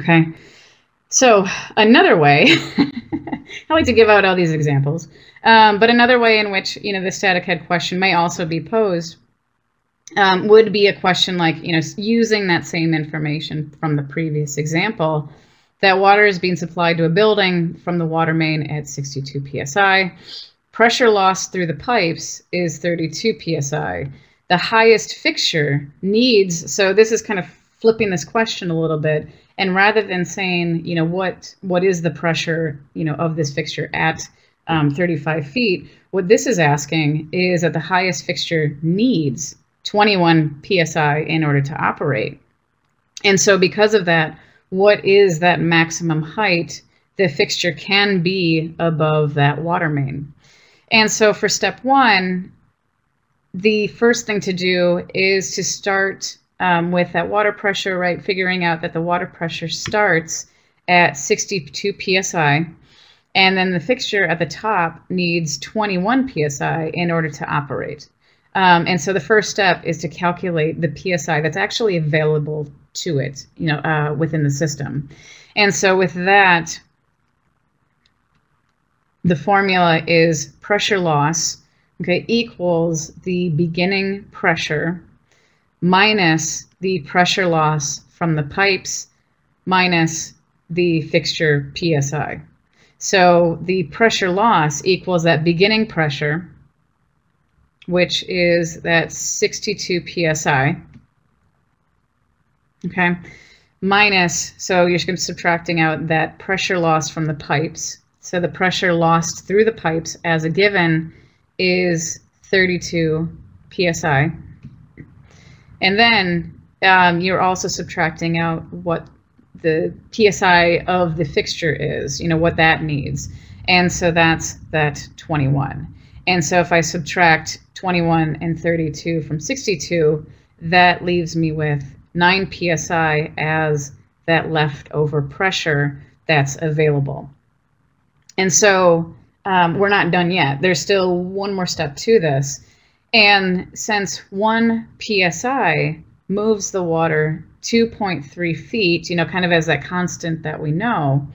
Okay, so another way, I like to give out all these examples, but another way in which, the static head question may also be posed would be a question like, using that same information from the previous example, that water is being supplied to a building from the water main at 62 psi. Pressure loss through the pipes is 32 psi. The highest fixture needs, so this is kind of flipping this question a little bit, and rather than saying, what is the pressure, of this fixture at 35 feet, what this is asking is that the highest fixture needs 21 psi in order to operate. And so because of that, what is that maximum height the fixture can be above that water main? And so for step one, the first thing to do is to start with that water pressure, right? Figuring out that the water pressure starts at 62 psi, and then the fixture at the top needs 21 psi in order to operate. And so the first step is to calculate the psi that's actually available to it, within the system. And so with that, the formula is pressure loss, okay, equals the beginning pressure minus the pressure loss from the pipes minus the fixture psi. So the pressure loss equals that beginning pressure, which is that 62 psi. Okay, minus, so you're subtracting out that pressure loss from the pipes. So the pressure lost through the pipes as a given is 32 psi. And then you're also subtracting out what the psi of the fixture is, what that needs. And so that's that 21. And so if I subtract 21 and 32 from 62, that leaves me with 9 psi as that leftover pressure that's available. And so we're not done yet. There's still one more step to this. And since 1 psi moves the water 2.3 feet, kind of as that constant that we know,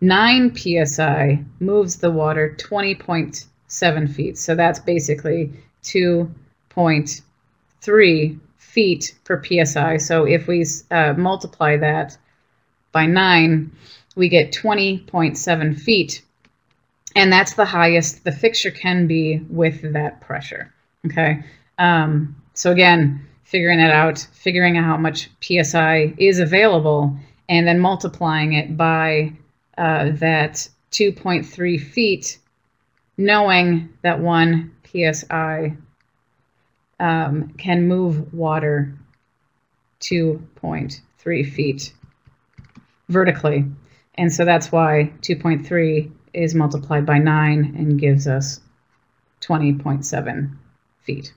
9 psi moves the water 20.7 feet. So that's basically 2.3 feet per psi. So if we multiply that by 9, we get 20.7 feet. And that's the highest the fixture can be with that pressure. Okay. So again, figuring that out, figuring out how much psi is available, and then multiplying it by that 2.3 feet, knowing that 1 psi can move water 2.3 feet vertically. And so that's why 2.3 is multiplied by 9 and gives us 20.7 feet.